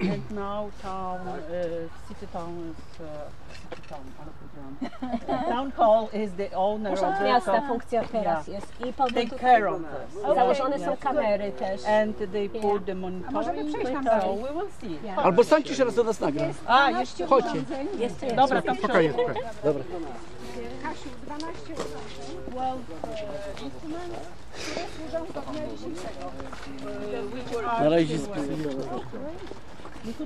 And now town, city town is city town. Town hall is the owner of the miasta funkcja teraz jest i take care of us. Założone są kamery też. And they put the monitoring. So we will see. Albo stańcie się raz do nas nagra. A, jeszcze chodźcie. Dobra, to spokojnie. Dobra. Kasiu, 12 instrumentów, które służą do dnia dzisiejszego. Na razie specjalnie.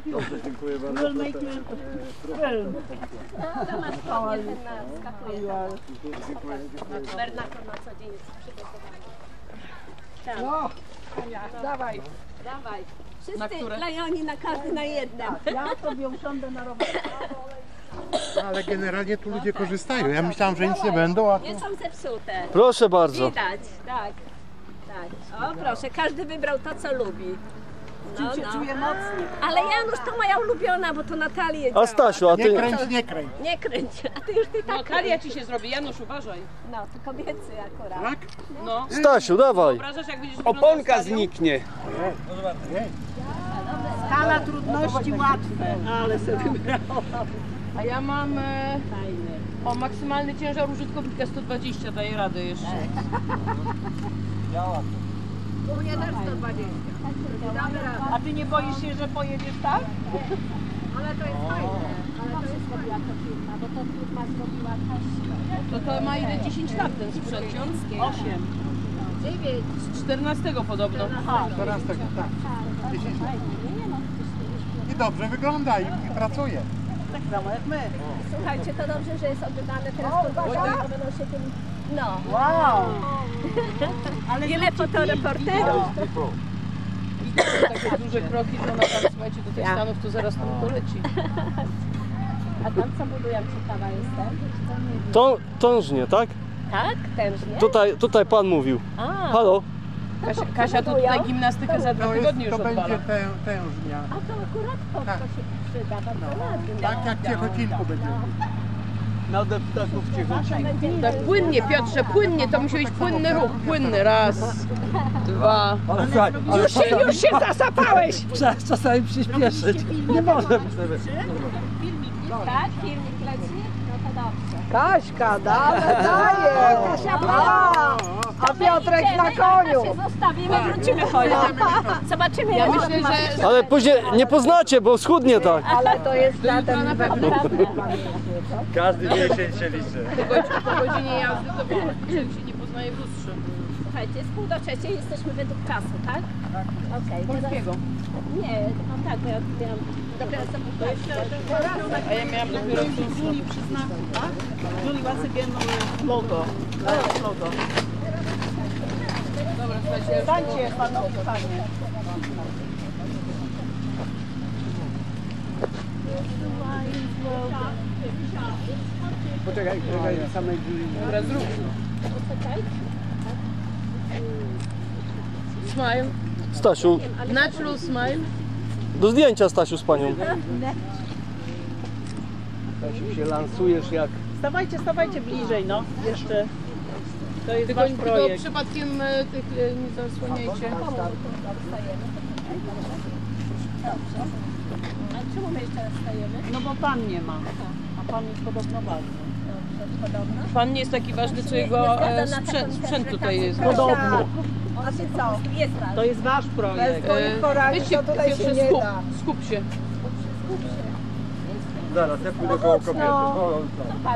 Dobrze, dziękuję bardzo. Bernardo na co dzień jest przygotowany. No, Ania, dawaj. Dawaj. Wszyscy lajoni na każdy na jednym. Ja sobie usiądę na rowerze. Ale generalnie tu ludzie korzystają. Ja myślałam, że nic nie będą, a tu... Nie są zepsute. Proszę bardzo. Widać, tak. Tak. O, proszę, każdy wybrał to, co lubi. No, no. Czuję mocno. Ale Janusz to moja ulubiona, bo to Natalię działa. A Stasiu, a ty... Nie kręć, nie kręć. Nie kręć, a ty już ty tak Natalia kręć. Ci się zrobi, Janusz, uważaj. No, to kobiecy akurat. Tak? No. Stasiu, dawaj. Wyobrażasz, jak będziesz oponka zniknie. No zobaczcie. Skala trudności łatwe, ale sobie wybrałam. A ja mam o maksymalny ciężar użytkownika 120, daję radę jeszcze. Działa to. U mnie też 120. Damy radę. A ty nie boisz się, że pojedziesz tak? Ale to jest fajne. Ale to jest fajne. Bo to firma zrobiła też. To ma ile 10 lat ten sprzęt? 8. 9. Z 14 podobno. Aha, 14, tak. 10 lat. I dobrze wygląda i pracuje. Tak samo jak my. Słuchajcie, to dobrze, że jest oddane teraz to będą się tym... No. Wow! Ale wiele fotoreporterów. Widzicie takie duże kroki, że ona tam, słuchajcie, do tych Stanów, to zaraz tam poleci. A tam co budują, ciekawa jestem. Tężnie, tak? Tak, tężnie. Tutaj pan mówił. A. Halo? Kasia to tutaj gimnastykę za 2 tygodnie już odpala. To będzie tężnia. A to akurat po to się przyda. Tak jak ciechocinku będzie. No do ptaków ciechocinku. Tak płynnie, Piotrze, płynnie. To musi być płynny ruch. Płynny. Raz, dwa. Już się zasapałeś. Czasami przyspieszyć. Nie może. Tak, filmik leci? No to dobrze. Kaśka, daje. Kasia, a Piotrek na koniu! Się zostawimy, wrócimy zobaczymy, jak myślę, ale później nie poznacie, bo schudnie tak. Ale to jest na pewno. Każdy miesiąc się liczy. Po godzinie jazdy to się nie poznaje w lustrze. Słuchajcie, z pół do trzeciej jesteśmy według czasu, tak? Tak. Okej. Polskiego. Nie, no tak, bo ja miałam... Dobra, a ja miałam dopiero w Julii przy znaku, tak? W Julii łasy będą logo. Logo. Stańcie panowie, panie. Poczekaj, na samej drzwi. Dobra, zrób. Smile. Stasiu. Natural smile. Do zdjęcia, Stasiu, z panią. Stasiu, się lansujesz jak... Stawajcie bliżej, no. Jeszcze... To jest tylko, wasz projekt. Tylko przypadkiem tych nie zasłaniajcie. A czemu my jeszcze stajemy? No bo pan nie ma. A pan jest podobno ważny. Pan nie jest taki ważny, czy jego sprzęt tutaj jest. Podobno. A ty co? To jest wasz projekt. Wiecie, Piotrze, skup się. Zaraz, ja pójdę koło kobiety.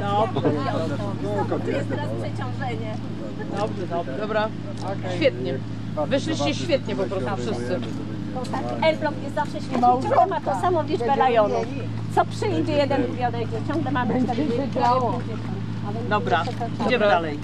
No, to jest teraz przeciążenie. Dobrze. Dobra, świetnie. Wyszliście świetnie po prostu wszyscy. Elbląg jest zawsze świetny, ciągle ma tą samą liczbę rajonów. Co przyjdzie jeden i odejdzie, ciągle mamy 4 rajonów. Dobra, idziemy dalej.